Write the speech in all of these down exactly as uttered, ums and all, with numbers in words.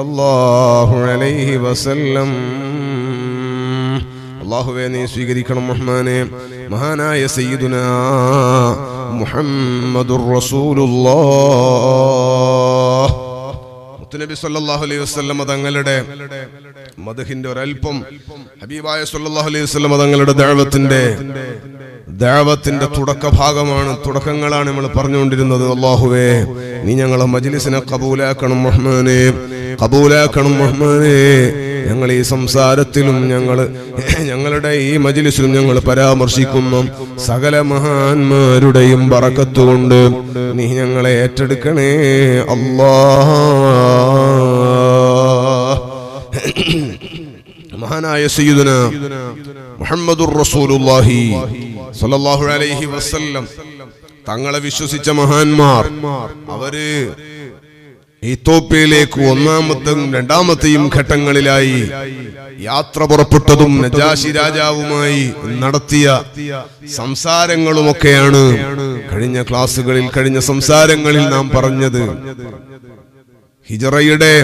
അല്ലാഹു അലൈഹി വസല്ലം അല്ലാഹുവേ നീ സ്വീകരിക്കണം റഹ്മാനേ. മഹാനായ സയ്യിദുനാ മുഹമ്മദുർ റസൂലുള്ളാഹ് മുത്തുനബി സല്ലല്ലാഹു അലൈഹി വസല്ലം തങ്ങളുടെ മദ്ഹിന്റെ ഒരൽപ്പം ഹബീബായ സല്ലല്ലാഹു അലൈഹി വസല്ലം തങ്ങളുടെ ദഅവത്തിന്റെ ദഅവത്തിന്റെ തുടക്ക ഭാഗമാണ്, തുടക്കങ്ങളാണ് നമ്മൾ പറഞ്ഞുകൊണ്ടിരുന്നത്. അല്ലാഹുവേ നീ ഞങ്ങളെ മജ്ലിസിനെ ഖബൂലാക്കണം റഹ്മാനേ, ഖബൂലാക്കണം റഹ്മാനേ. ഞങ്ങൾ ഈ സംസാരത്തിലും ഞങ്ങൾ ഞങ്ങളുടെ ഈ മജ്ലിസിലും ഞങ്ങൾ പരാമർശിക്കുന്ന സകല മഹാന്മാരുടെയും ബറക്കത്ത് കൊണ്ട് നീ ഞങ്ങളെ ഏറ്റെടുക്കണേ അല്ലാഹ്. മഹാനായ സയ്യിദുനാ മുഹമ്മദുർ റസൂലുള്ളാഹി സ്വല്ലല്ലാഹു അലൈഹി വസല്ലം തങ്ങളെ വിശ്വസിച്ച മഹാന്മാർ അവര് ഇത്തോപ്യയിലേക്ക് ഒന്നാമത്തെയും രണ്ടാമത്തെയും ഘട്ടങ്ങളിലായി യാത്ര പുറപ്പെട്ടതും നജാശി രാജാവുമായി നടത്തിയ സംസാരങ്ങളുമൊക്കെയാണ് കഴിഞ്ഞ ക്ലാസ്സുകളിൽ, കഴിഞ്ഞ സംസാരങ്ങളിൽ നാം പറഞ്ഞത്. ഹിജറയുടെ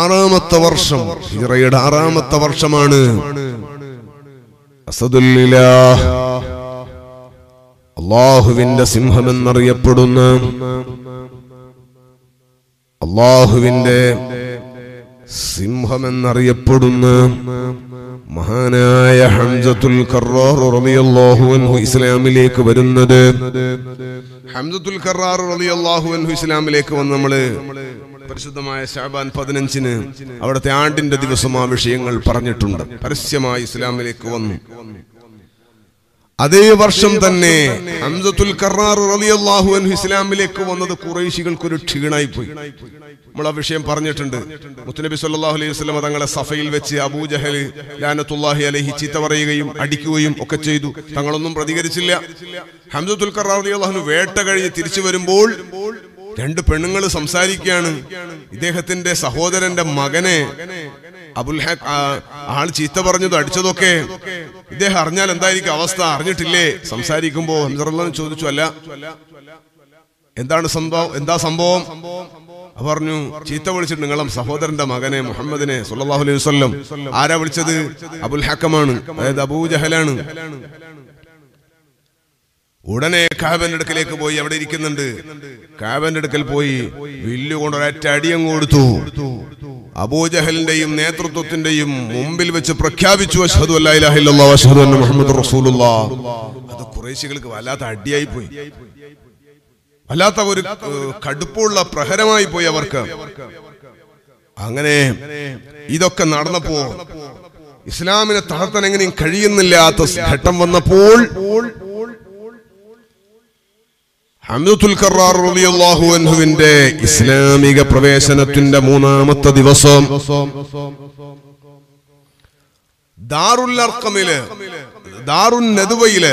ആറാമത്തെ വർഷം, ഹിജറയുടെ ആറാമത്തെ വർഷമാണ് അസദുല്ലിലാഹ് അള്ളാഹുവിന്റെ സിംഹമെന്നറിയപ്പെടുന്ന, അള്ളാഹുവിന്റെ സിംഹമെന്നറിയപ്പെടുന്ന മഹാനായ ഹംസത്തുൽ ഖറാർ റളിയല്ലാഹു അൻഹു ഇസ്ലാമിലേക്ക് വരുന്നത്. ഹംസത്തുൽ ഖറാർ റളിയല്ലാഹു അൻഹു ഇസ്ലാമിലേക്ക് വന്ന് നമ്മള് പരിശുദ്ധമായ ശഅബാൻ പതിനഞ്ചിന് അവിടുത്തെ ആണ്ടിന്റെ ദിവസം ആ വിഷയങ്ങൾ പറഞ്ഞിട്ടുണ്ട്. പരസ്യമായി ഇസ്ലാമിലേക്ക് വന്നു. അതേ വർഷം തന്നെ ഹംസത്തുൽ ഖറാർ റളിയല്ലാഹു അൻഹു ഇസ്ലാമിലേക്ക് വന്നത് ഖുറൈശികൾക്ക് ഒരു ക്ഷീണായി പോയി. നമ്മൾ ആ വിഷയം പറഞ്ഞിട്ടുണ്ട്. മുത്തുനബി സല്ലല്ലാഹു അലൈഹി വസല്ലം തങ്ങളെ സഫയിൽ വെച്ച് അബൂജഹൽ ലഅനത്തുല്ലാഹി അലൈഹി ചീത്ത പറയുകയും അടിക്കുകയും ഒക്കെ ചെയ്തു. തങ്ങളൊന്നും പ്രതികരിച്ചില്ല. ഹംസത്തുൽ ഖറാർ റളിയല്ലാഹു അൻഹു വേട്ട കഴിഞ്ഞ് തിരിച്ചു വരുമ്പോൾ രണ്ട് പെണ്ണുങ്ങൾ സംസാരിക്കുകയാണ്. ഇദ്ദേഹത്തിന്റെ സഹോദരന്റെ മകനെ അബുൽ ഹഖ് ആൾ ചീത്ത പറഞ്ഞതും അടിച്ചതൊക്കെ ഇദ്ദേഹം അറിഞ്ഞാൽ എന്തായിരിക്കും അവസ്ഥ, അറിഞ്ഞിട്ടില്ലേ? സംസാരിക്കുമ്പോ ഹംസറല്ലാഹു ചോദിച്ചു, അല്ല എന്താണ് സംഭവം, എന്താ സംഭവം? പറഞ്ഞു, ചീത്ത വിളിച്ചിട്ട് നിങ്ങളെ സഹോദരന്റെ മകനെ മുഹമ്മദിനെ സല്ലല്ലാഹു അലൈഹി വസല്ലം. ആരാ വിളിച്ചത്? അബുൽ ഹഖമാണ്, അതായത് അബൂജഹലാണ്. ഉടനെ കാബന്റെ അടുക്കലേക്ക് പോയി, അവിടെ ഇരിക്കുന്നുണ്ട്. കാബന്റെ അടുക്കൽ പോയി വില്ലുകൊണ്ട് ഒരൊറ്റ അടിയങ്ങ് കൊടുത്തു. അബൂജഹലിന്റെയും നേതൃത്വത്തിന്റെയും മുമ്പിൽ വെച്ച് പ്രഖ്യാപിച്ചു, അശ്ഹദു അല്ലാ ഇലാഹ ഇല്ലല്ലാഹ് വഅശ്ഹദു അന്ന മുഹമ്മദുർ റസൂലുള്ളാഹ്. അത് ഖുറൈശികൾക്ക് വല്ലാത്ത അടിയായി പോയി, വല്ലാത്ത ഒരു കടുപ്പുള്ള പ്രഹരമായി പോയി അവർക്ക്. അങ്ങനെ ഇതൊക്കെ നടന്നപ്പോ ഇസ്ലാമിനെ തളർത്താൻ എങ്ങനെയും കഴിയുന്നില്ലാത്ത ഘട്ടം വന്നപ്പോൾ ഹംസത്തുൽ ഖറാർ റളിയല്ലാഹു അൻഹുവിന്റെ ഇസ്ലാമിക പ്രവേശനത്തിന്റെ മൂന്നാമത്തെ ദിവസം ദാറുൽ അർഖമിലെ, ദാറുൻ നദവയിലെ,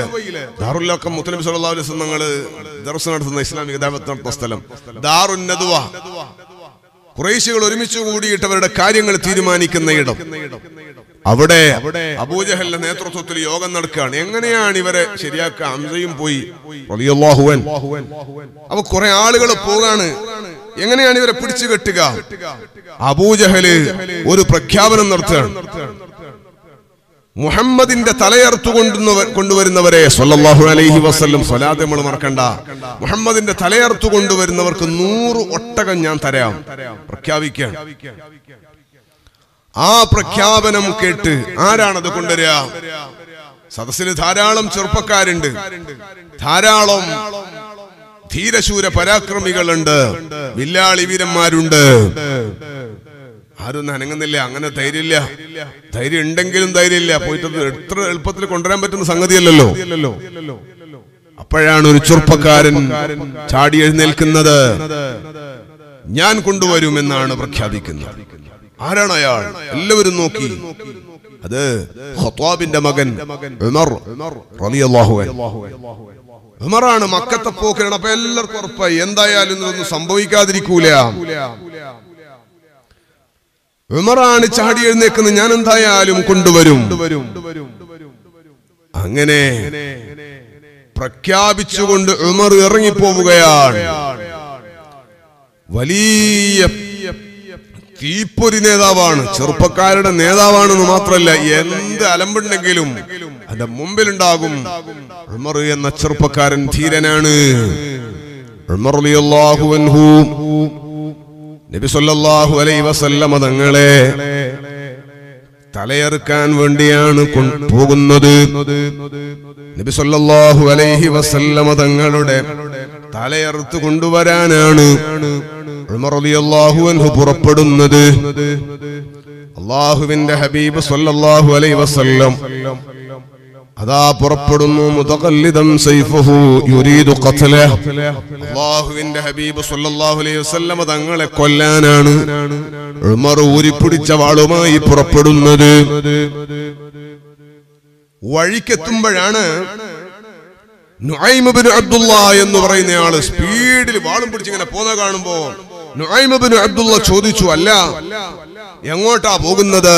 ദാറുൽ അർഖം മുത്തനബി സല്ലല്ലാഹു അലൈഹി വസല്ലം തങ്ങള് ദർസ് നടത്തുന്ന ഇസ്ലാമിക ദഅവത്ത് നടത്തുന്ന സ്ഥലം ദാറുൻ നദവ. ഖുറൈശികൾ ഒരുമിച്ച് കൂടിയിട്ടവരുടെ കാര്യങ്ങൾ തീരുമാനിക്കുന്ന ഇടം. അവിടെ അബൂജഹലിന്റെ നേതൃത്വത്തിൽ യോഗം നടക്കുകയാണ്. എങ്ങനെയാണ് ഇവരെ ശരിയാക്കുക? ഹംസയും പോയി റളിയല്ലാഹു അൻഹു. അപ്പൊ കുറെ ആളുകൾ പോകാണ്. എങ്ങനെയാണ് ഇവരെ പിടിച്ചു കെട്ടുക? അബൂജഹല് ഒരു പ്രഖ്യാപനം നടത്തുകയാണ്, മുഹമ്മദിന്റെ തലയർത്തു കൊണ്ടുവരുന്നവരെ സല്ലല്ലാഹു അലൈഹി വസല്ലം, സ്വലാത്ത് നമ്മൾ മറക്കണ്ട, മുഹമ്മദിന്റെ തലയർത്തു കൊണ്ടുവരുന്നവർക്ക് നൂറ് ഒട്ടകം ഞാൻ തരാം പ്രഖ്യാപിക്കാൻ. ആ പ്രഖ്യാപനം കേട്ട് ആരാണത് കൊണ്ടുവരിക? സദസ്സിൽ ധാരാളം ചെറുപ്പക്കാരുണ്ട്, ധാരാളം ധീരശൂര പരാക്രമികളുണ്ട്, വില്ലാളി വീരന്മാരുണ്ട്. ആരും അനങ്ങുന്നില്ല, അങ്ങനെ ധൈര്യമില്ല. ധൈര്യം ഉണ്ടെങ്കിലും ധൈര്യമില്ല. പോയിട്ട് എത്ര എളുപ്പത്തിൽ കൊണ്ടുവരാൻ പറ്റുന്ന സംഗതിയല്ലല്ലോ. അപ്പോഴാണ് ഒരു ചെറുപ്പക്കാരൻ ചാടി എഴുന്നേൽക്കുന്നത്, ഞാൻ കൊണ്ടുവരും എന്നാണ് പ്രഖ്യാപിക്കുന്നത്. ആരാണ് അയാൾ? എല്ലാവരും നോക്കി. അത് ഖത്താബിന്റെ മകൻ ഉമർ റളിയല്ലാഹു അൻഹു. ഉമറാണ് മക്കത്തെ പോക്കണ. അപ്പൊ എല്ലാവർക്കും ഉറപ്പായി എന്തായാലും ഇതൊന്നും സംഭവിക്കാതിരിക്കൂല. ഉമറാണ് ചാടി എഴുന്നേക്കുന്നത്, ഞാൻ എന്തായാലും കൊണ്ടുവരും. അങ്ങനെ പ്രഖ്യാപിച്ചുകൊണ്ട് ഉമർ ഇറങ്ങിപ്പോവുകയാണ്. വലിയ തീപ്പൊരി നേതാവാണ്, ചെറുപ്പക്കാരുടെ നേതാവാണെന്ന് മാത്രമല്ല എന്ത് അലമ്പുണ്ടെങ്കിലും അതിന്റെ മുമ്പിലുണ്ടാകും. ഉമർ എന്ന ചെറുപ്പക്കാരൻ ധീരനാണ്. ഉമർ റളിയല്ലാഹു അൻഹു നബി സല്ലല്ലാഹു അലൈഹി വസല്ലമ തങ്ങളെ തലയറുക്കാൻ വേണ്ടിയാണ് പോകുന്നത്. നബി സല്ലല്ലാഹു അലൈഹി വസല്ലമ തങ്ങളുടെ തലയറുത്ത് കൊണ്ടുവരാനാണ് ഉമർ റളിയല്ലാഹു അൻഹു പുറപ്പെടുന്നത്. അല്ലാഹുവിന്റെ ഹബീബ് സല്ലല്ലാഹു അലൈഹി വസല്ലം അതാ പുറപ്പെടുന്നു. മുതഖല്ലിദൻ സൈഫഹു യുരീദു ഖത്ലഹു, അല്ലാഹുവിന്റെ ഹബീബ് സല്ലല്ലാഹു അലൈഹി വസല്ലം തങ്ങളെ കൊല്ലാനാണ് ഉമർ ഊരിപ്പിടിച്ച വാളുമായി പുറപ്പെടുന്നത്. വഴിക്കെത്തുമ്പോഴാണ് നുഐമ ഇബ്നു അബ്ദുള്ള എന്ന് പറയുന്നയാള് സ്പീഡിൽ വാളും പിടിച്ചിങ്ങനെ പോന്ന കാണുമ്പോ നുഐമ ഇബ്നു അബ്ദുള്ള ചോദിച്ചു, അല്ല എങ്ങോട്ടാ പോകുന്നത്?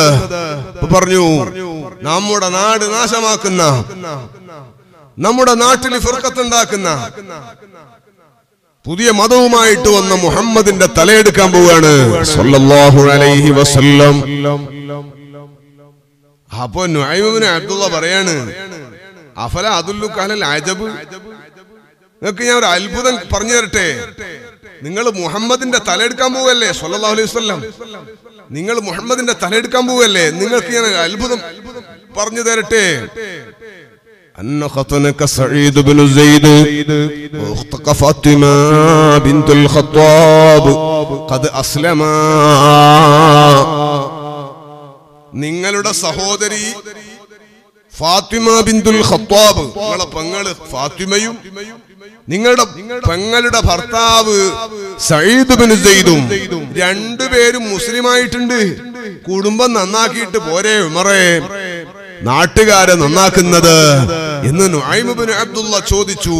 പറഞ്ഞു, നമ്മുടെ നാട് നാശമാക്കുന്ന, നമ്മുടെ നാട്ടിൽ ഫിർഖത്തുണ്ടാക്കുന്ന, പുതിയ മതവുമായിട്ട് വന്ന മുഹമ്മദിന്റെ തലയെടുക്കാൻ പോവുകയാണ് സല്ലല്ലാഹു അലൈഹി വസല്ലം. അപ്പൊ നുഐമ ഇബ്നു അബ്ദുള്ള പറയാണ്, അഫല അതുല്ലു കാലൽ അജബ്, നിങ്ങൾക്ക് ഞാൻ ഒരു അത്ഭുതം പറഞ്ഞു തരട്ടെ. നിങ്ങൾ മുഹമ്മദിന്റെ തലയെടുക്കാൻ പോവല്ലേ സല്ലല്ലാഹു അലൈഹി വസല്ലം, നിങ്ങൾ മുഹമ്മദിന്റെ തലയെടുക്കാൻ പോവല്ലേ, നിങ്ങൾക്ക് ഞാൻ അത്ഭുതം പറഞ്ഞു തരട്ടെ. അന്ന ഖത്നക സഈദ് ഇബ്നു സൈദ് വഖ്തഖ ഫാത്തിമ ബിൻതുൽ ഖത്താബ് ഖദ് അസ്ലമ, നിങ്ങളുടെ സഹോദരി ഫാത്തിമ ബിൻതുൽ ഖത്താബ്, നിങ്ങളുടെ പെങ്ങള് ഫാത്തിമയും നിങ്ങളുടെ പെങ്ങളുടെ ഭർത്താവ് സഈദ് ഇബ്നു സൈദും രണ്ടുപേരും മുസ്ലിമായിട്ടുണ്ട്. കുടുംബം നന്നാക്കിയിട്ട് പോരെ ഉമറേ, നാട്ടുകാരെ നന്നാക്കുന്നത് എന്ന് നുഐമ ഇബ്നു അബ്ദുള്ള ചോദിച്ചു.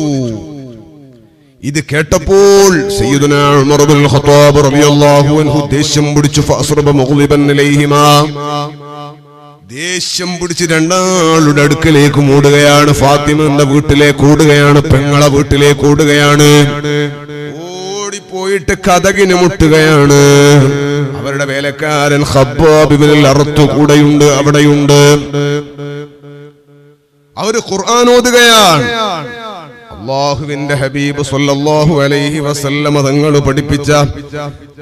ഇത് കേട്ടപ്പോൾ സയ്യിദുനാ ഉമർ ഇബ്നുൽ ഖത്താബ് റളിയല്ലാഹു അൻഹു ദേഷ്യം പിടിച്ചു. ഫഅസ്റബ മുഗ്ളിബൻ ഇലൈഹിമാ, ദേഷ്യം പിടിച്ച് രണ്ടാളുടെ അടുക്കലേക്ക് ഓടുകയാണ്. ഫാത്തിമയുടെ വീട്ടിലേക്ക് ഓടുകയാണ്, പെങ്ങളെ വീട്ടിലേക്ക് ഓടുകയാണ്. ഓടിപ്പോയിട്ട് കതകിന് മുട്ടുകയാണ്. അവരുടെ വേലക്കാരൻ ഖബ്ബാബ് ഇബ്നുൽ അർത്ത് കൂടെയുണ്ട്, അവിടെയുണ്ട്. അവര് ഖുർആൻ ഓതുകയാണ്. അല്ലാഹുവിന്റെ ഹബീബ് സല്ലല്ലാഹു അലൈഹി വസല്ലമ തങ്ങൾ പഠിപ്പിച്ച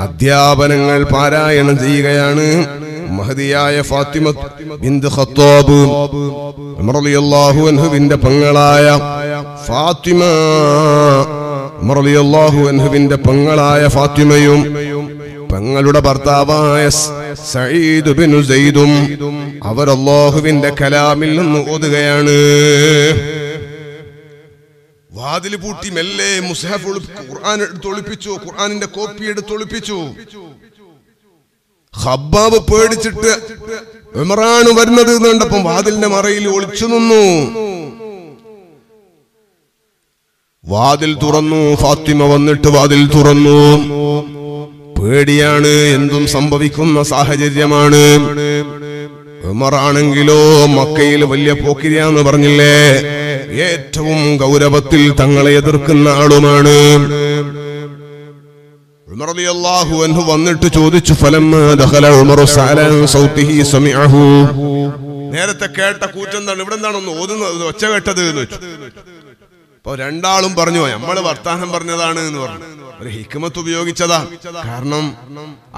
അധ്യാപനങ്ങൾ പാരായണം ചെയ്യുകയാണ്. മഹദിയായ ഫാത്തിമ ബിൻത് ഖത്താബ് ഉമർ റളിയല്ലാഹു അൻഹുവിന്റെ പെങ്ങളായ ഫാത്തിമ ഉമർ റളിയല്ലാഹു അൻഹുവിന്റെ പെങ്ങളായ ഫാത്തിമയും പെങ്ങളുടെ ഭർത്താവായ സഈദ് ഇബ്നു സൈദും അവർ അല്ലാഹുവിന്റെ കലാമിൽ നിന്ന് ഓതുകയാണ്. വാതിൽ പൂട്ടി മെല്ലെ മുസ്ഹഫ് ഖുർആൻ എടുത്തൊളിപ്പിച്ചു, ഖുർആനിന്റെ കോപ്പി എടുത്തൊളിപ്പിച്ചു. ഖബ്ബാബ് പേടിച്ചിട്ട് ഉമറാണ് വരുന്നത് കണ്ടപ്പം വാതിലിന്റെ മറയിൽ ഒളിച്ചു നിന്നു. വാതിൽ തുറന്നു, ഫാത്തിമ വന്നിട്ട് വാതിൽ തുറന്നു. പേടിയാണ്, എന്തും സംഭവിക്കുന്ന സാഹചര്യമാണ്. ഉമറാണെങ്കിലോ മക്കയിൽ വലിയ പോക്കിരിയാന്ന് പറഞ്ഞില്ലേ, ഏറ്റവും ഗൗരവത്തിൽ തങ്ങളെ എതിർക്കുന്ന ആളുമാണ്. ഉമർ റളിയല്ലാഹു അൻഹു വന്നിട്ട് ചോദിച്ചു, ഫലമ്മ ദഖല ഉമറു സഅല സൗതിഹി സമഅഹു, നേരത്തെ കേട്ട കൂറ്റെന്താണ്, ഇവിടെ എന്താണ് ഒന്ന് ഓതുന്നത്, ഒച്ച കേട്ടത് എന്ന് വെച്ചു. അപ്പൊ രണ്ടാളും പറഞ്ഞു, നമ്മള് വർത്താനം പറഞ്ഞതാണ് എന്ന് പറഞ്ഞു. ഒരു ഹിക്മത്ത് ഉപയോഗിച്ചതാ, കാരണം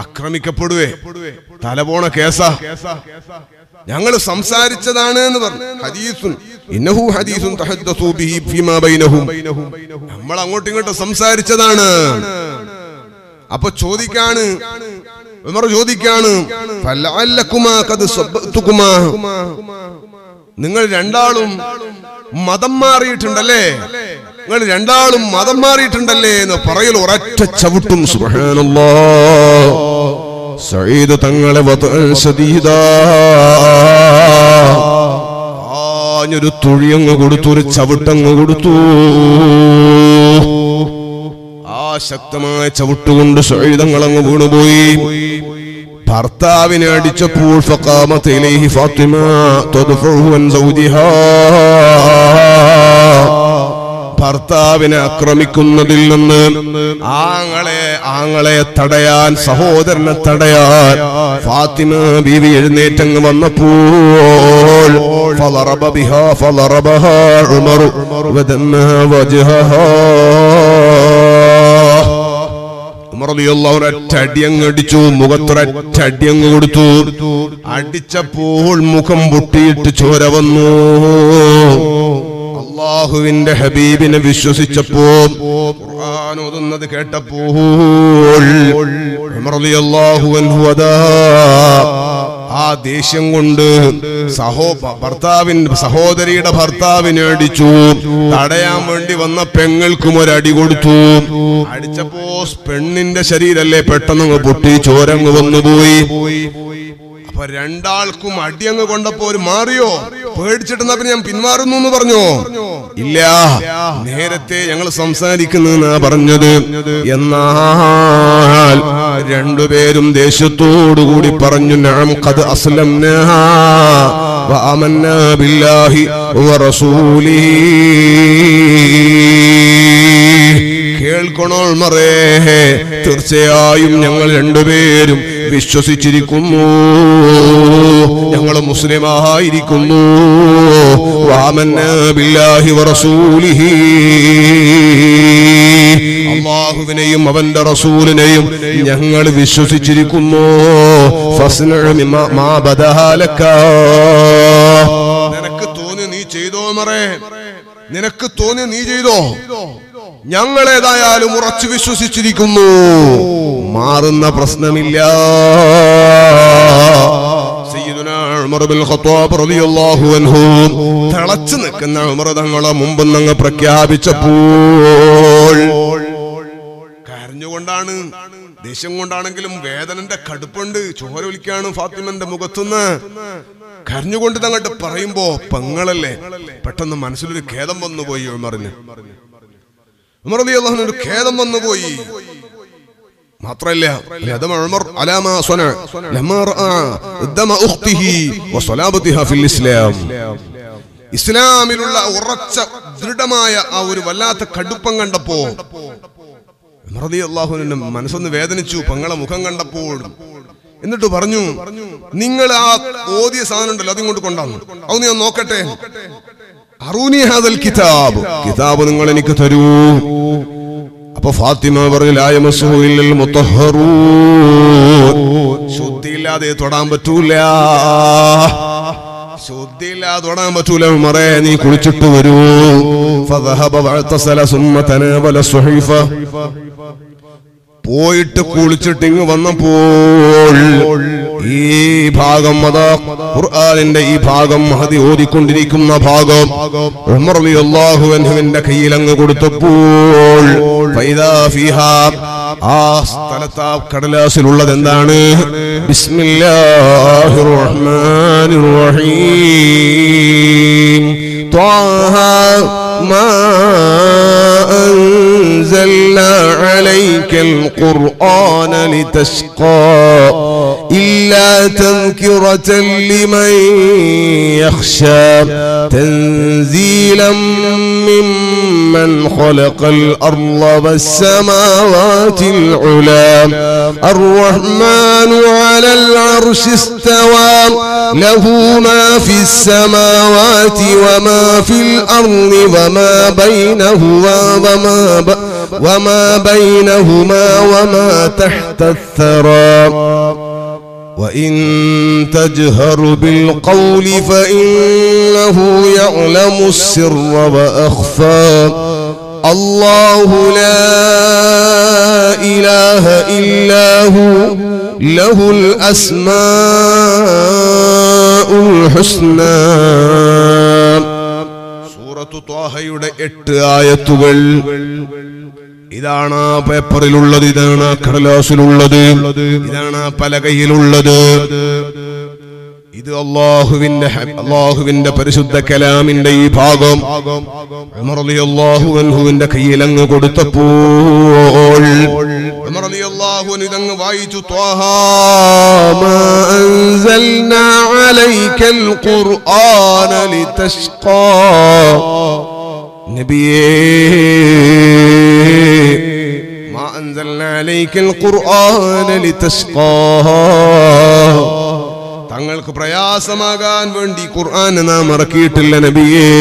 ആക്രമിക്കപ്പെടുവേ, തലപോണ കേസാ, ഞങ്ങള് സംസാരിച്ചതാണ് എന്ന് പറഞ്ഞു. ഹദീസുൻ ഇന്നഹു ഹദീസുൻ തഹദ്ദസു ബിഹി ഫീമാ ബൈനഹും, നമ്മൾ അങ്ങോട്ടും ഇങ്ങോട്ടും സംസാരിച്ചതാണ്. അപ്പൊ ചോദിക്കാണ്, ഉമർ ചോദിക്കാണ്, നിങ്ങൾ രണ്ടാളും മതം മാറിയിട്ടുണ്ടല്ലേ, നിങ്ങൾ രണ്ടാളും മതം മാറിയിട്ടുണ്ടല്ലേ എന്ന് പറയൽ ഒരൊറ്റ ചവിട്ടും. സുബ്ഹാനല്ലാഹ്, സഈദ് തങ്ങളെ ആഞ്ഞൊരു തുഴിയങ്ങ് കൊടുത്തു, ഒരു ചവിട്ടങ്ങ് കൊടുത്തു. ശക്തമായ ചവിട്ടുകൊണ്ട് സഈദ് തങ്ങളങ്ങ് വീണുപോയി. ഭർത്താവിനെ അടിച്ചപ്പോൾ ഫഖാമത ഇലൈഹി ഫാത്തിമ തദ്ഫഉ അൻ സൗജിഹാ, ഭർത്താവിനെ ആക്രമിക്കുന്നതിൽ നിന്ന് ആങ്ങളെ ആങ്ങളെ തടയാൻ സഹോദരനെ തടയാൻ ഫാത്തിമ ബീവി എഴുന്നേറ്റങ്ങ് വന്നപ്പോൾ ഫളറബ ബിഹാ ഫളറബഹ ഉമറു വദന്ന വജ്ഹഹ ടിയങ്ങടിച്ചു മുഖത്തൊരറ്റ അടിയങ്ങ് കൊടുത്തു. അടിച്ചപ്പോൾ മുഖം പൊട്ടിയിട്ട് ചോര വന്നു. അല്ലാഹുവിന്റെ ഹബീബിനെ വിശ്വസിച്ചപ്പോ ഖുർആൻ ഓതുന്നത് കേട്ടപ്പോൾ ഉമർ റളിയല്ലാഹു അൻഹു അതാ ആ ദേഷ്യം കൊണ്ട് സഹോ ഭർത്താവിൻ സഹോദരിയുടെ ഭർത്താവിനെ അടിച്ചു. തടയാൻ വേണ്ടി വന്ന പെങ്ങൾക്കും ഒരടി കൊടുത്തു. അടിച്ചപ്പോ പെണ്ണിന്റെ ശരീരല്ലേ പെട്ടെന്ന് പൊട്ടി ചോരങ്ങ് വന്നുപോയി. അപ്പൊ രണ്ടാൾക്കും അടിയങ്ങ് കൊണ്ടപ്പോ ഒരു മാറിയോ? പേടിച്ചിട്ടെന്നാ പിന്നെ ഞാൻ പിന്മാറുന്നു എന്ന് പറഞ്ഞോ? ഇല്ല, നേരത്തെ ഞങ്ങൾ സംസാരിക്കുന്നെന്നാ പറഞ്ഞത്. എന്നാൽ രണ്ടുപേരും ദേഷ്യത്തോടുകൂടി പറഞ്ഞു നഅം ഖദ് അസ്ലംനാ വ ആമന്നാ ബില്ലാഹി വ റസൂലിഹി. കേൾക്കണോൾ മറേ, തീർച്ചയായും ഞങ്ങൾ രണ്ടുപേരും വിശ്വസിച്ചിരിക്കുന്നു, ഞങ്ങൾ മുസ്ലിമായിരിക്കുന്നു. വആമന്നാ ബില്ലാഹി വറസൂലിഹി, അല്ലാഹുവിനെയും അവന്റെ റസൂലിനെയും ഞങ്ങൾ വിശ്വസിച്ചിരിക്കുന്നു. ഫസ്നഉ മാ ബദഅ ലക, നിനക്ക് തോന്നി നീ ചെയ്തോ മറേ, നിനക്ക് തോന്നി നീ ചെയ്തോ. ഞങ്ങളേതായാലും ഉറച്ചു വിശ്വസിച്ചിരിക്കുന്നു, മാറുന്ന പ്രശ്നമില്ല. സയ്യിദുനാ ഉമർ ബിൻ ഖത്താബ് റളിയല്ലാഹു അൻഹു തളച്ചു നിൽക്കുന്ന ഉമർ തങ്ങളെ മുമ്പെന്നങ്ങ് പ്രഖ്യാപിച്ചപ്പോൾ കരഞ്ഞുകൊണ്ടാണ്, ദേഷ്യം കൊണ്ടാണെങ്കിലും വേദനന്റെ കടുപ്പുണ്ട്, ചോരൊലിക്കാണ് ഫാത്തിമന്റെ മുഖത്തുനിന്ന്. കരഞ്ഞുകൊണ്ട് തങ്ങട്ട് പറയുമ്പോ പെങ്ങളല്ലേ, പെട്ടെന്ന് മനസ്സിലൊരു ഖേദം വന്നുപോയി ഉമറിന്. ഉമർ റളിയല്ലാഹു അൻഹു ഖേദം വന്നുപോയി. മാത്രല്ല ലദമ ഉമർ അലാ മാ സന ലമാ റഅ ദമ ഉഖ്തിഹി വസലാബതിഹാ ഫിൽ ഇസ്ലാം. ഇസ്ലാമിലുള്ള ഉറച്ച ദൃഢമായ ആ ഒരു വല്ലാത്ത കടുപ്പം കണ്ടപ്പോ ഉമർ റളിയല്ലാഹു അൻഹു മനസ്സൊന്ന് വേദനിച്ചു പെങ്ങളെ മുഖം കണ്ടപ്പോൾ. എന്നിട്ട് പറഞ്ഞു, നിങ്ങൾ ആ ഓതിയ സാധനം ഉണ്ടല്ലോ അതിങ്ങോട്ട് കൊണ്ടാണ്, അത് ഞാൻ നോക്കട്ടെ. അറൂനി ഹാദൽ കിതാബ്, കിതാബ് നിങ്ങൾ എനിക്ക് തരൂ. അപ്പൊ ഫാത്തിമ പറഞ്ഞു ലാ യമസ്സഹു ഇല്ലൽ മുത്തഹ്ഹറൂൻ, ശുദ്ധിയില്ലാതെ തൊടാൻ പറ്റൂല, ശുദ്ധിയില്ലാതെ തൊടാൻ പറ്റൂല ഉമറേ, നീ കുളിച്ചിട്ട് വരൂ. ഫദഹബ വഅതസല സുമ്മ തനാവല സുഹൈഫ, പോയിട്ട് കുളിച്ചിട്ടിങ് വന്നപ്പോൾ ഈ ഭാഗം അതാ ഖുർആനിന്റെ ഈ ഭാഗം മഹദി ഓതിക്കൊണ്ടിരിക്കുന്ന ഭാഗം ഉമർ റളിയല്ലാഹു അൻഹുവിന്റെ കയ്യിലങ്ങ് കൊടുത്തപ്പോൾ ഫൈദാ ഫീഹാ, ആ സ്ഥലത്ത് ആ കടലാസിലുള്ളത് എന്താണ്? ബിസ്മില്ലാഹിർ റഹ്മാനിർ റഹീം ത്വാഹ മാ അൻസൽനാ അലൈക്കൽ ഖുർആന ലിതശ്ഖാ ഇല്ലാ തൻകിറതൻ ലിമൻ യഖ്ശാ തൻസീലൻ ممن خلق الأرض والسماوات العلا الرحمن على العرش استوى له ما في السماوات وما في الأرض وما بينهما وما ب... وما بينهما وما تحت الثرى وَإِن تَجْهَرُ بِالْقَوْلِ فَإِنَّهُ يَعْلَمُ السِّرَّ وَأَخْفَى اللَّهُ لَا إِلَهَ إِلَّا هُوَ لَهُ الْأَسْمَاءُ الْحُسْنَى. സൂറത്തു ത്വാഹയുടെ എട്ട് ആയത്തുകൾ ഇതാണ് ആ പേപ്പറിലുള്ളത്, ഇതാണ് ആ കടലാസിലുള്ളത്, ഇതാണ് ആ പലകയിലുള്ളത്. ഇത് അല്ലാഹുവിന്റെ അല്ലാഹുവിന്റെ പരിശുദ്ധ കലാമിന്റെ ഈ ഭാഗം ഉമർ റളിയല്ലാഹു അൻഹുവിന്റെ കയ്യിലങ്ങ് കൊടുത്തപ്പോൾ ഉമർ റളിയല്ലാഹു അൻഹു ഇതങ്ങ് വായിച്ചു. ത്വാഹ മാ അൻസൽനാ അലൈക്കൽ ഖുർആന ലിതശ്ഖാ نبيي ما أنزلنا عليك القرآن لتشقى தங்களுக்கு பிரயாசமாகான் வேண்டி குர்ஆனை நாம் இறக்கிட்டில்ல நபியே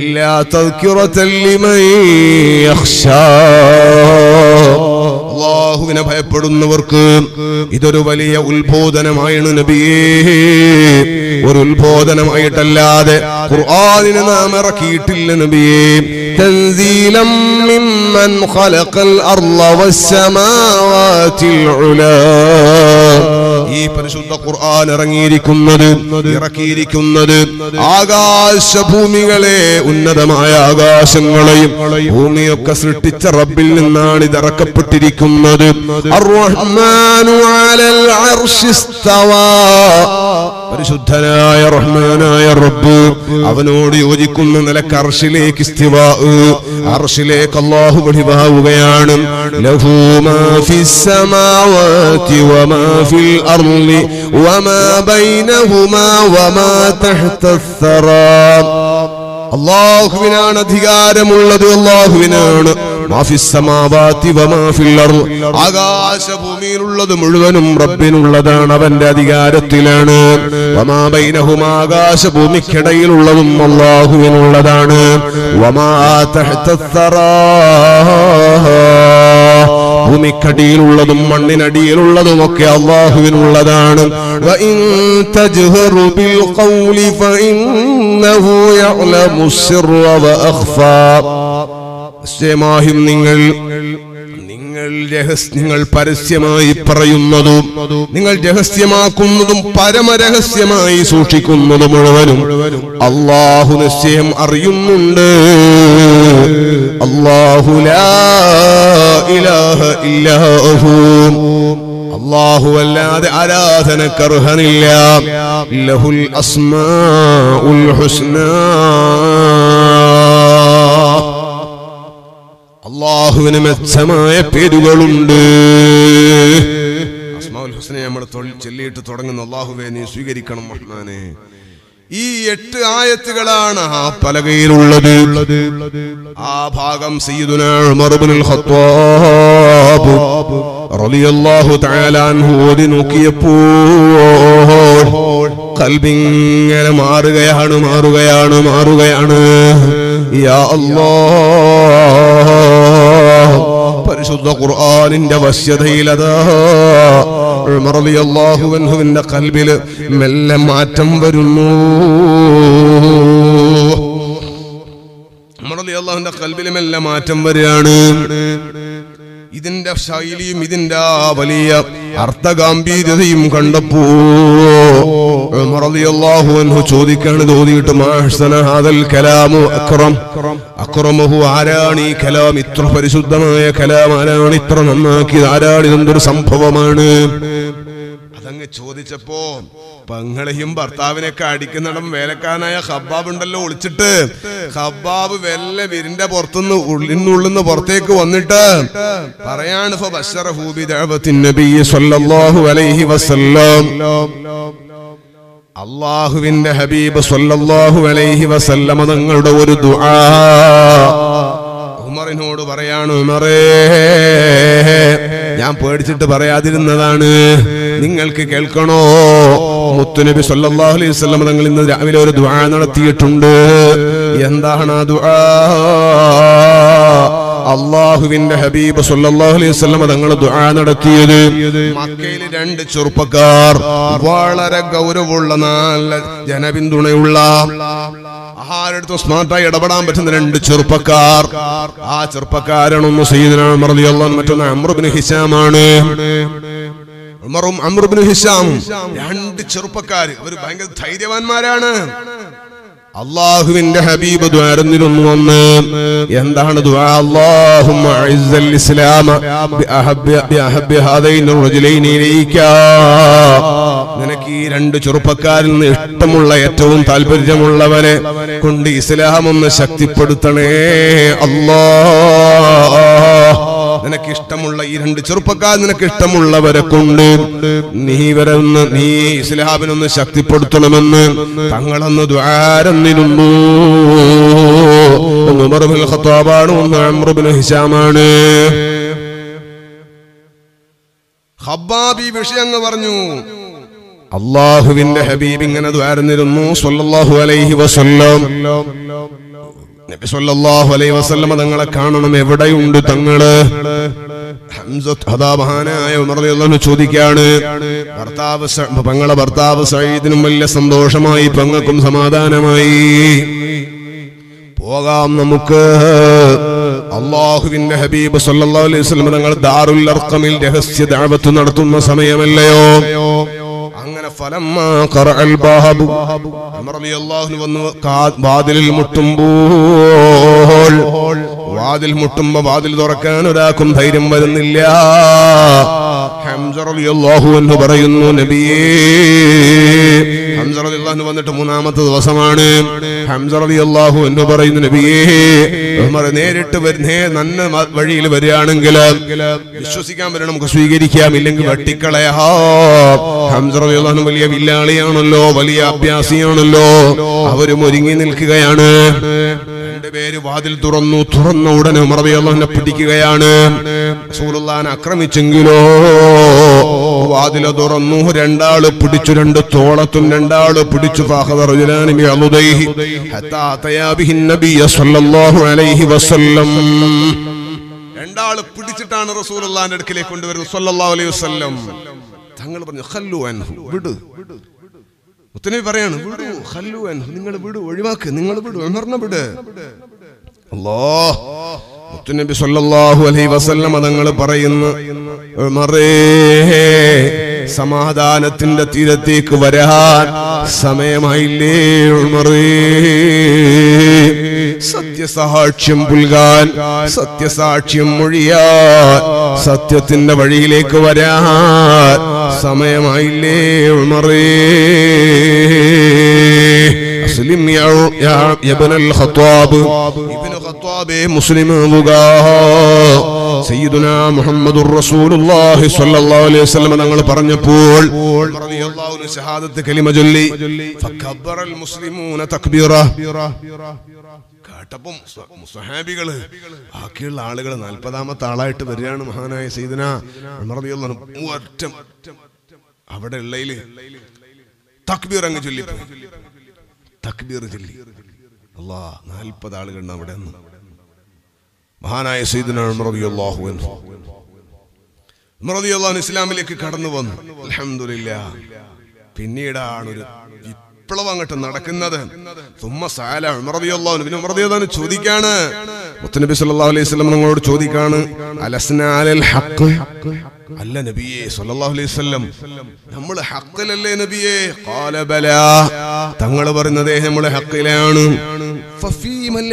இல்லா தذكرة لمن يخشى അല്ലാഹുവിനെ ഭയപ്പെടുന്നവർക്ക് ഇതൊരു വലിയ ഉത്ബോധനമാണ് നബിയേ ഒരു ഉത്ബോധനമായിട്ടല്ലാതെ ഖുർആനിനെ നാം ഇറക്കിയിട്ടില്ല നബിയേ തൻസീലം മിമ്മൻ ഖലഖൽ അർള വസ്സമാവാതിൽ ഉലാ ഈ പരിശുദ്ധ ഖുർആൻ ഇറങ്ങിയിരിക്കുന്നത് ഇറക്കിയിരിക്കുന്നത് ആകാശഭൂമികളെ ഉന്നതമായ ആകാശങ്ങളെയും ഭൂമിയൊക്കെ സൃഷ്ടിച്ച റബ്ബിൽ നിന്നാണ് ഇത് ഇറക്കപ്പെട്ടിരിക്കുന്നത് അർറഹ്മാനു അലൽ അർശി ഇസ്തവാ പരിശുദ്ധനായ റഹ്മാനായ റബ്ബ് അവനോട് യോജിക്കുന്ന നിലക്ക് അർശിലേക്ക് ഇസ്തിവാ അർശിലേക്ക് അല്ലാഹു വലിവാവുകയാണ് ലഹു മാ ഫിസ് സമാവാതി വമാ ഫിൽ الأرض وما بينهما وما تحت الثرى അല്ലാഹുവിനാണ് അധികാരമുള്ളത് അല്ലാഹുവിനാണ് മാഫിസ് സമാവാതി വമാഫിൽ അർള് ആകാശഭൂമിയിലുള്ളത് മുഴുവനും റബ്ബിനുള്ളതാണ് അവന്റെ അധികാരത്തിലാണ് വമാ ബൈനഹുമാ ആകാശഭൂമിക്കിടയിലുള്ളതും അല്ലാഹുവിനുള്ളതാണ് വമാ തഹ്തസ്സറാ ഭൂമിക്കടിയിലുള്ളതും മണ്ണിനടിയിലുള്ളതും ഒക്കെ അല്ലാഹുവിനുള്ളതാണ് വഇൻ തജ്ഹറു ബിൽ ഖൗലി ഫഇന്നഹു യഅലമു സ്സറ വഅഖ്ഫാ നിശ്ചയമായും നിങ്ങൾ നിങ്ങൾ രഹസ്യങ്ങൾ പരസ്യമായി പറയുന്നതും നിങ്ങൾ രഹസ്യമാക്കുന്നതും പരമരഹസ്യമായി സൂക്ഷിക്കുന്നതും മുഴുവനും അല്ലാഹു നിശ്ചയം അറിയുന്നുണ്ട് അല്ലാഹു ലാ ഇലാഹ ഇല്ലാ ഹു അല്ലാഹു അല്ലാതെ ആരാധനക്ക് അർഹനില്ല ലഹുൽ അസ്മാഉൽ ഹുസ്നാ അല്ലാഹുവിന് മെച്ചമായ പേരുകളുണ്ട്. അസ്മാഉൽ ഹുസ്ന നമ്മൾ ചൊല്ലിയിട്ട് തുടങ്ങുന്ന അല്ലാഹുവേ നീ സ്വീകരിക്കണം റഹ്മാനേ. ഈ എട്ട് ആയത്തുകളാണ് ആ പലകയിലുള്ളത്. ആ ഭാഗം സയ്യിദുനാ ഉമർ ഇബ്നുൽ ഖത്താബ് റളിയല്ലാഹു തആല അൻഹു ഓതി നോക്കിയപ്പോൾ ഖൽബിങ്ങനെ മാറുകയാണ് മാറുകയാണ് മാറുകയാണ്. യാ അല്ലാഹ് പരിശുദ്ധ ഖുർആനിന്റെ വശ്യതയിലതാ ഉമർ റളിയല്ലാഹു അൻഹുവിന്റെ ഖൽബിൽ മെല്ലെ മാറ്റം വരുന്നു. ഉമർ റളിയല്ലാഹുവിന്റെ ഖൽബിൽ മെല്ലെ മാറ്റം വരികയാണ്. ഇതിന്റെ ശൈലിയും ഇതിന്റെ വലിയ അർത്ഥഗാംഭീര്യതയും കണ്ടപ്പോ ഉമർ റളിയല്ലാഹു അൻഹു ചോദിക്കാണ് തോന്നിയിട്ട് മാഹ്സന ഹാദൽ കലാമു അക്റം അക്റമഹു ആരാണ് ഈ കലാം ഇത്ര പരിശുദ്ധമായ കലാം ആരാണ് ഇത്ര നന്നാക്കിയത് ആരാണ് ഇതെന്തൊരു സംഭവമാണ് അതങ്ങ് ചോദിച്ചപ്പോ പങ്ങളെയും ഭർത്താവിനെയൊക്കെ അടിക്കുന്നിടം വേലക്കാരനായ ഖബ്ബാബ് ഉണ്ടല്ലോ ഒളിച്ചിട്ട് ഖബ്ബാബ് വെല്ല വിരിന്റെ പുറത്തുനിന്ന് ഉള്ളിന്നുള്ളിന്ന് പുറത്തേക്ക് വന്നിട്ട് പറയാണ് ഫബശ്ശറഹു ബിദഅവത്തിൻ നബി സ്വല്ലല്ലാഹു അലൈഹി വസല്ലം അല്ലാഹുവിന്റെ ഹബീബ് സ്വല്ലല്ലാഹു അലൈഹി വസല്ലം തങ്ങളുടെ ഒരു ദുആ ഉമറിനോട് പറയാണ് ഉമറേ ഞാൻ പേടിച്ചിട്ട് പറയാതിരുന്നതാണ് നിങ്ങൾക്ക് കേൾക്കണോ മുത്തുനബി സല്ലല്ലാഹു അലൈഹി വസല്ലം തങ്ങൾ ഇന്ന് രാവിലെ ഒരു ദുആ നടത്തിയിട്ടുണ്ട് എന്താണ് ആ ദുആ അല്ലാഹുവിന്റെ ഹബീബ് സല്ലല്ലാഹു അലൈഹി വസല്ലം തങ്ങൾ ദുആ നടത്തിയത് മക്കയിൽ രണ്ട് ചെറുപ്പക്കാർ വളരെ ഗൗരവമുള്ള നല്ല ജനപിന്തുണയുള്ള ആരെടുത്തും സ്മാർട്ടായി ഇടപെടാൻ പറ്റുന്ന രണ്ട് ചെറുപ്പക്കാർ ആ ചെറുപ്പക്കാരാണൊന്ന് സയ്യിദുനാ ഉമർ റളിയല്ലാഹു അൻഹു മറ്റൊന്ന് അംർ ഇബ്നു ഹിശാമാണ് ഉമറും അംർ ഇബ്നു ഹിശാമും രണ്ട് ചെറുപ്പക്കാർ അവർ ഭയങ്കര ധൈര്യവാന്മാരാണ് അല്ലാഹുവിന്റെ ഹബീബ് ദ്വാരന്നിരുന്നു വന്ന് എന്താണ് ദുആ അല്ലാഹുമ്മ അഇസ്സൽ ഇസ്ലാമ ബിഅഹബ്ബി ബിഅഹബ്ബി ഹദൈനി റജുലൈനി ഇലൈക നിനക്ക് ഈ രണ്ട് ചെറുപ്പക്കാരിൽ നിന്ന് ഇഷ്ടമുള്ള ഏറ്റവും താല്പര്യമുള്ളവനെ കൊണ്ട് ഇസ്ലാം ഒന്ന് ശക്തിപ്പെടുത്തണേ അല്ലാഹ് നിനക്ക് ഇഷ്ടമുള്ള ഈ രണ്ട് ചെറുപ്പക്കാർ നിനക്ക് ഇഷ്ടമുള്ളവരെ കൊണ്ട് നീ ഇവരെ ഒന്ന് നീ ഇസ്ലാമിനൊന്ന് ശക്തിപ്പെടുത്തണമെന്ന് തങ്ങളൊന്ന് ദ്വാരം നിന്നു عمر بن الخطاب ആണ് അംർ ഇബ്നു ഹിശാം ആണ്. ഖബ്ബാബി വിഷയങ്ങൾ പറഞ്ഞു. അല്ലാഹുവിന്റെ ഹബീബ് ഇങ്ങനെ ദുആർന്നിരുന്നു സ്വല്ലല്ലാഹു അലൈഹി വസല്ലം. നബി സ്വല്ലല്ലാഹു അലൈഹി വസല്ലം തങ്ങളെ കാണണം, എവിടെയുണ്ട് തങ്ങള്? ചോദിക്കാണ്. ഭർത്താവ് പെങ്ങളെ ഭർത്താവ് സഈദിനും വലിയ സന്തോഷമായി, പെങ്ങൾക്കും സമാധാനമായി. പോകാം നമുക്ക്. അല്ലാഹുവിന്റെ ഹബീബ് സ്വല്ലല്ലാഹു അലൈഹി വസല്ലം തങ്ങൾ ദാറുൽ അർഖമിൽ രഹസ്യ ദഅവത്ത് നടത്തുന്ന സമയമല്ലയോ? അങ്ങനെ ഫലമ്മാ ഖറഅൽ ബാബു അമർ റളിയല്ലാഹു അൻഹു വന്നു വാതിലിൽ മുട്ടുമ്പോൾ, വാതിൽ മുട്ടുമ്പോൾ വാതിൽ തുറക്കാൻ ഒരാൾക്കും ധൈര്യം വരുന്നില്ല. ഹംസ റളിയല്ലാഹു അൻഹു പറയുന്നു, നബിയേ. ഹംസ റളിയല്ലാഹു അൻഹു വന്നിട്ട് മൂന്നാമത്തെ ദിവസമാണ്. ഹംസ റളിയല്ലാഹു അൻഹു പറയുന്നു, നബിയേ, ഉമർ നേരിട്ട് വരുന്നേ നന്ന വഴിയിൽ വരികയാണെങ്കിൽ വിശ്വസിക്കാൻ വരെ നമുക്ക് സ്വീകരിക്കാം, ഇല്ലെങ്കിൽ വെട്ടിക്കളയാം. ഹംസ റളിയല്ലാഹു അൻഹു വലിയ വില്ലാളിയാണല്ലോ, വലിയ അഭ്യാസിയാണല്ലോ. അവരും ഒരുങ്ങി നിൽക്കുകയാണ്. പേര് വാതിൽ തുറന്നു. തുറന്ന ഉടനെ ഉമർ റളിയല്ലാഹു പിടിക്കുകയാണ്. റസൂലുള്ളാഹിനെ ആക്രമിച്ചെങ്കിലോ? വാതില തുറന്നു, രണ്ടാള് പിടിച്ചു, രണ്ട് തോളത്തും രണ്ടാള് പിടിച്ചു. രണ്ടാള് പിടിച്ചിട്ടാണ് റസൂലുള്ളാഹിന്റെ അടുക്കിലേക്ക് കൊണ്ടുവരുന്നത് സ്വല്ലല്ലാഹു അലൈഹി വസല്ലം. തങ്ങൾ പറഞ്ഞു, ഖല്ലു അൻഹു, വിട്. ഉത്തരവി പറയാണ്, വിടൂ. ഖല്ലു അൻഹു, നിങ്ങൾ വിടൂ, ഒഴിവാക്ക്, നിങ്ങൾ വിടൂ, ഉമറിനെ വിട്. അല്ലാഹ് മുത്തുനബി സ്വല്ലല്ലാഹു അലൈഹി വസല്ലം തങ്ങൾ പറയുന്നു, ഉമറേ, സമാധാനത്തിന്റെ തീരത്തേക്ക് വരാൻ സമയമായില്ലേ ഉമറേ? സത്യസാക്ഷ്യം പുൽകാൻ, സത്യസാക്ഷ്യം മൊഴിയാൻ, സത്യത്തിന്റെ വഴിയിലേക്ക് വരാൻ സമയമായില്ലേ ഉമറേ? അസ്ലിം യാ ഇബ്നുൽ ഖത്താബ്, ഇബ്നു ഖത്താബേ മുസ്ലിമാവുക. സയ്യിദുനാ മുഹമ്മദുർ റസൂലുള്ളാഹി സ്വല്ലല്ലാഹു അലൈഹി വസല്ലം തങ്ങൾ പറഞ്ഞപ്പോൾ ഉമർ റളിയല്ലാഹു അൻഹു ഷഹാദത്ത് കലിമ ചൊല്ലി. ഫകബ്ബറൽ മുസ്ലിമൂന തക്ബീറ. കേട്ടപ്പം സഹാബികള്, ബാക്കിയുള്ള ആളുകൾ നാൽപ്പതാമത്തെ ആളായിട്ട് വരികയാണ് മഹാനായ സയ്യിദുനാ ഉമർ റളിയല്ലാഹു അൻഹു. ഒറ്റം അവിടെ ഉള്ളയില് തക്ബീർ അങ്ങ് ചൊല്ലി, തക്ബീർ ചൊല്ലി. അല്ലാഹ്, നാൽപ്പത് ആളുകൾ അവിടെ. മഹാനായ സയ്യിദുനാ ഉമർ റളിയല്ലാഹു അൻഹു ഉമർ റളിയല്ലാഹു അൻഹു ഇസ്ലാമിലേക്ക് കടന്നു വന്നു, അൽഹംദുലില്ലാഹ്. പിന്നീടാണ് ഒരു വിപ്ലവം അങ്ങോട്ട് നടക്കുന്നത്. സുമ്മ സഅല ഉമർ റളിയല്ലാഹു അൻഹു, ഉമർ റളിയല്ലാഹു അൻഹു ചോദിക്കാണ്, മുത്തനബി സല്ലല്ലാഹു അലൈഹി വസല്ലം നിങ്ങളോട് ചോദിക്കാണ്, അലസ്നാ അലൽ ഹഖ്? അല്ല നബിയേ സല്ലല്ലാഹു അലൈഹി വസല്ലം, നമ്മൾ ഹഖിലല്ലേ നബിയേ? ഖാല ബലാ, തങ്ങൾ പറയുന്നത് നമ്മൾ ഹഖിലാണ്. ഫഫീമൽ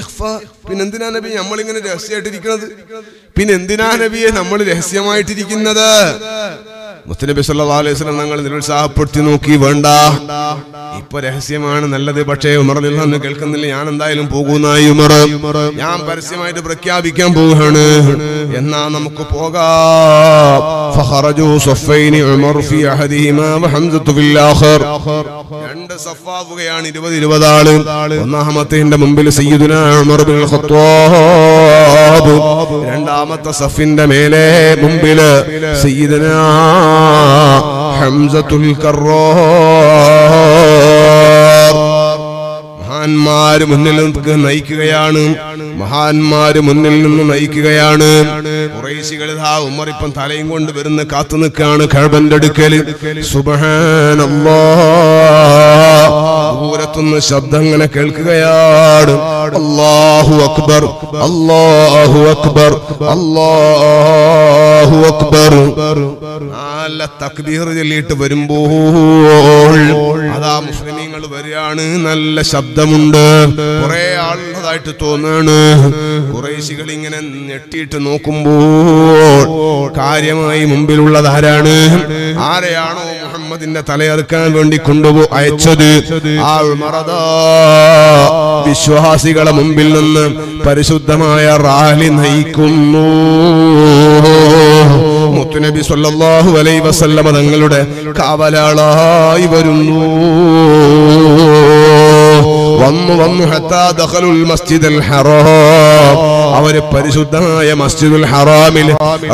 ഇഖ്ഫാ, പിന്നെന്തിനാ നബി നമ്മൾ ഇങ്ങനെ രഹസ്യമായിട്ടിരിക്കുന്നത്? പിന്നെന്തിനാ നബിയെ നമ്മൾ രഹസ്യമായിട്ടിരിക്കുന്നത്? മുത്തനബി സല്ലല്ലാഹു അലൈഹി വസല്ലം ഞങ്ങൾ നിരുത്സാഹപ്പെടുത്തി നോക്കി. വേണ്ട, ഇപ്പൊ രഹസ്യമാണ് നല്ലത്. പക്ഷേ ഉമർ റളിയല്ലാഹു അൻഹു കേൾക്കുന്നില്ല. ഞാൻ എന്തായാലും പോകുന്നായി ഉമർ, ഞാൻ പരസ്യമായിട്ട് പ്രഖ്യാപിക്കാൻ പോവുകയാണ്. എന്നാ നമുക്ക് പോകാം. ഫഖറജു സഫൈനി, ഉമർ ഫി അഹദിഹിമാ വഹംസത്തു ഫിൽ ആഖർ. രണ്ട് സഫാവുകയാണ്, ഇരുപത് ഇരുപത് ആള്. ഒന്നാമത്തേന്റെ മുമ്പിൽ സയ്യിദുനാ ഉമർ ഇബ്നുൽ ഖത്താബ്, രണ്ടാമത്തെ സഫിന്റെ മേലെ മുമ്പിൽ സയ്യിദുനാ ഹംസത്തുൽ കറാർ. മഹാന്മാര് മുന്നിൽ നിന്ന് നയിക്കുകയാണ്, മഹാന്മാര് മുന്നിൽ നിന്ന് നയിക്കുകയാണ്. ഖുറൈശികൾ ദാ ഉമർ ഇപ്പം തലയും കൊണ്ട് വരുന്ന കാത്തു നിൽക്കുകയാണ് കഅബന്റെ അടുക്കൽ. സുബ്ഹാനല്ലാഹ്, ദൂരത്തുനിന്ന് ശബ്ദങ്ങളെ കേൾക്കുകയാണ്. അല്ലാഹു അക്ബർ, അല്ലാഹു അക്ബർ, അല്ലാഹു അക്ബർ. നല്ല തക്ബീർ ചൊല്ലിയിട്ട് വരുമ്പോൾ അതാ മുസ്ലിമീങ്ങൾ വരികയാണ്. നല്ല ശബ്ദമുണ്ട്, കുറെ ആളുള്ളതായിട്ട് തോന്നുകയാണ്. ഖുറൈശികൾ ഇങ്ങനെ ഞെട്ടിയിട്ട് നോക്കുമ്പോൾ കാര്യമായി മുമ്പിലുള്ളത് ആരാണ്? ആരെയാണോ മുഹമ്മദിന്റെ തലയറുക്കാൻ വേണ്ടി കൊണ്ടുപോ അയച്ചത് ആ ഉമറദാ വിശ്വാസികളെ മുമ്പിൽ നിന്ന് പരിശുദ്ധമായ റാലി നയിക്കുന്നു. മുത്തുനബി സല്ലല്ലാഹു അലൈഹി വസല്ലം തങ്ങളുടെ കാവലാളായി വരുന്നു. വന്നു വന്നു ഹത്താ ദഖലുൽ മസ്ജിദുൽ ഹറാം. അവർ പരിശുദ്ധമായ മസ്ജിദുൽ ഹറാമിൽ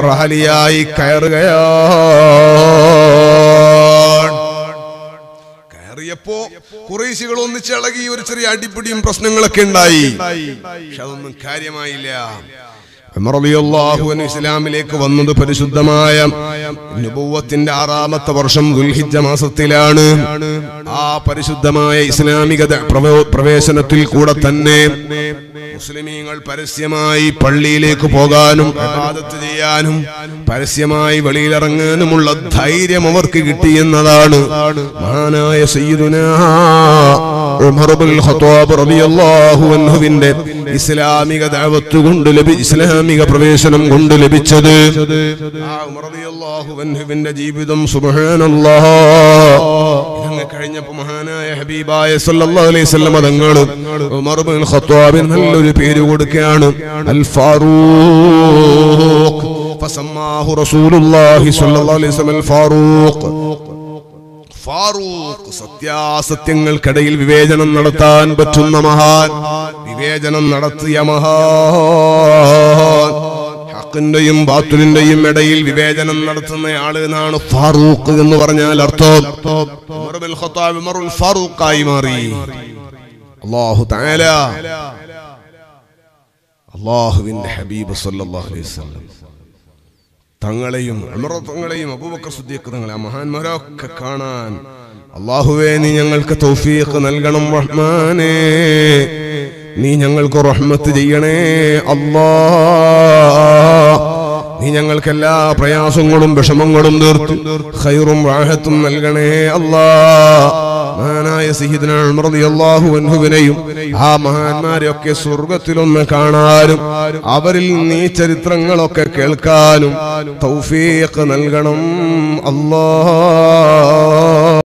റഹലിയായി കയറുകയാണ്. കയറിയപ്പോ ഖുറൈശികൾ ഒന്നിച്ചിളകി ഒരു ചെറിയ അടിപിടിയും പ്രശ്നങ്ങളൊക്കെ ഉണ്ടായി. പക്ഷെ അതൊന്നും കാര്യമായില്ല. ഉമർ റളിയല്ലാഹു അൻഹു ഇസ്ലാമിലേക്ക് വന്നത് പരിശുദ്ധമായ നബുവത്തിന്റെ ആറാമത്തെ വർഷം ദുൽഹിജ്ജ മാസത്തിലാണ്. ആ പരിശുദ്ധമായ ഇസ്ലാമിക പ്രവേശനത്തിൽ കൂടെ തന്നെ മുസ്ലിമീങ്ങൾ പരസ്യമായി പള്ളിയിലേക്ക് പോകാനും ഇബാദത്ത് ചെയ്യാനും പരസ്യമായി വെളിയിലിറങ്ങാനുമുള്ള ധൈര്യം അവർക്ക് കിട്ടിയെന്നതാണ്. മഹാനായ സയ്യിദുനാ ഉമർ ഇബ്നുൽ ഖത്താബ് റളിയല്ലാഹു അൻഹുവിന്റെ ഇസ്ലാമിക ദഅവത്ത് കൊണ്ട് ഇസ്ലാമിക പ്രവേശനം കൊണ്ട് ലഭിച്ചത്. ആ ഉമർ റളിയല്ലാഹു അൻഹുവിന്റെ ജീവിതം സുബ്ഹാനല്ലാഹ്. അങ്ങനെ കഴിഞ്ഞപ്പോൾ മഹാനായ ഹബീബായ സല്ലല്ലാഹു അലൈഹി വസല്ലം തങ്ങൾ ഉമർ ഇബ്നുൽ ഖത്താബിന് നല്ലൊരു പേര് കൊടുക്കുകയാണ്, അൽ ഫാറൂഖ്. ഫസമ്മാഹു റസൂലുള്ളാഹി സല്ലല്ലാഹു അലൈഹി വസല്ലം അൽ ഫാറൂഖ്. ഫാറൂഖ്, സത്യാസത്യങ്ങൾക്കിടയിൽ വിവേചനം നടത്താൻ പറ്റുന്ന മഹാൻ, വിവേചനം നടത്തിയ മഹാൻ, ഹഖിന്റെയും ബാത്തിലിന്റെയും ഇടയിൽ വിവേചനം നടത്തുന്ന ആള് എന്നാണ് ഫാറൂഖ് എന്ന് പറഞ്ഞാൽ അർത്ഥം. ഉമർ ഇബ്നുൽ ഖത്താബ് ഉമറുൽ ഫാറൂഖായി മാറി. അല്ലാഹു തആല അല്ലാഹുവിന്റെ ഹബീബ് സല്ലല്ലാഹു അലൈഹി വസല്ലം തങ്ങളെയും ഉമർ തങ്ങളെയും അബൂബക്കർ സിദ്ദീഖ് തങ്ങളെ ആ മഹാന്മാരൊക്കെ കാണാൻ അല്ലാഹുവേ നീ ഞങ്ങൾക്ക് തൗഫീഖ് നൽകണം. റഹ്മാനേ നീ ഞങ്ങൾക്ക് റഹ്മത്ത് ചെയ്യണേ. അല്ലാ നീ ഞങ്ങൾക്ക് എല്ലാ പ്രയാസങ്ങളും വിഷമങ്ങളും തീർത്ത് ഖൈറും റാഹത്തും നൽകണേ. അല്ലാ മഹാനായ സയ്യിദുനാ ഉമർ റളിയല്ലാഹു അൻഹുവിനെയും ആ മഹാന്മാരെയൊക്കെ സ്വർഗത്തിലൊന്ന് കാണാനും അവരിൽ നീ ചരിത്രങ്ങളൊക്കെ കേൾക്കാനും തൗഫീഖ് നൽകണം. അല്ലാ